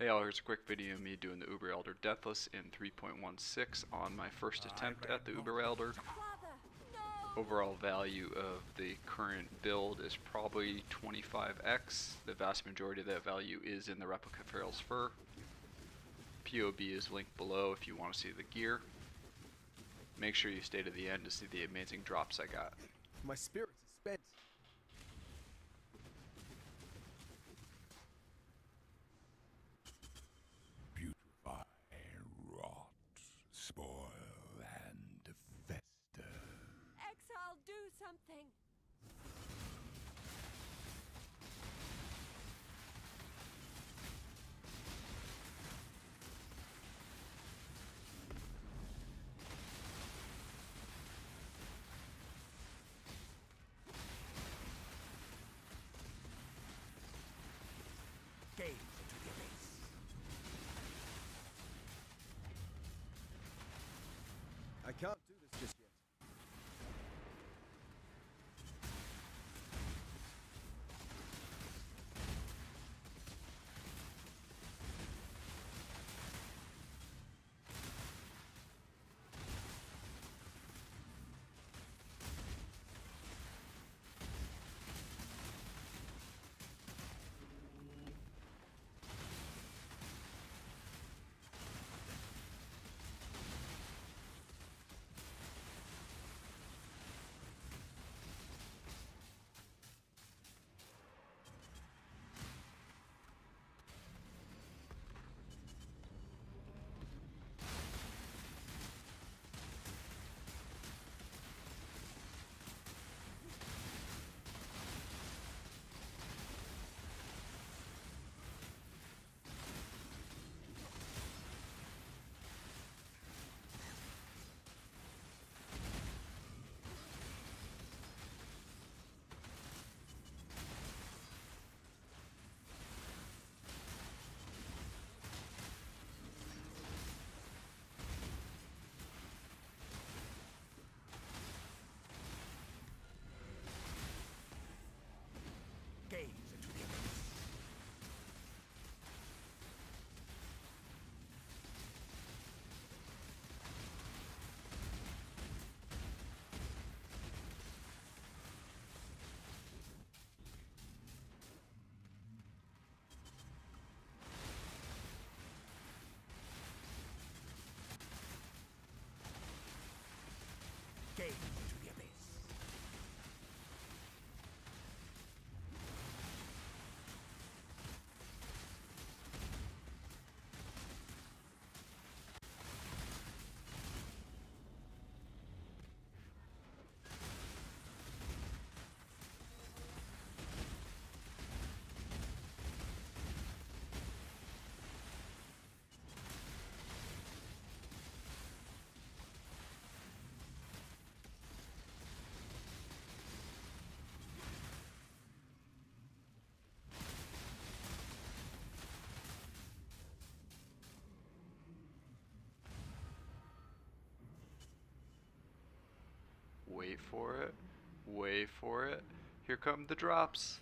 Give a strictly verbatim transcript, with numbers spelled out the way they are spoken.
Hey y'all, here's a quick video of me doing the Uber Elder Deathless in three point one six on my first attempt at the Uber Elder. Overall value of the current build is probably twenty-five X. The vast majority of that value is in the Replica Feral's Fur. P O B is linked below if you want to see the gear. Make sure you stay to the end to see the amazing drops I got. My spirits is spent. Spoil and fester. Exile, do something. Gaze into the abyss. I can't do this just yet. Gaze into the abyss. Gaze into the abyss. Wait for it, wait for it, here come the drops.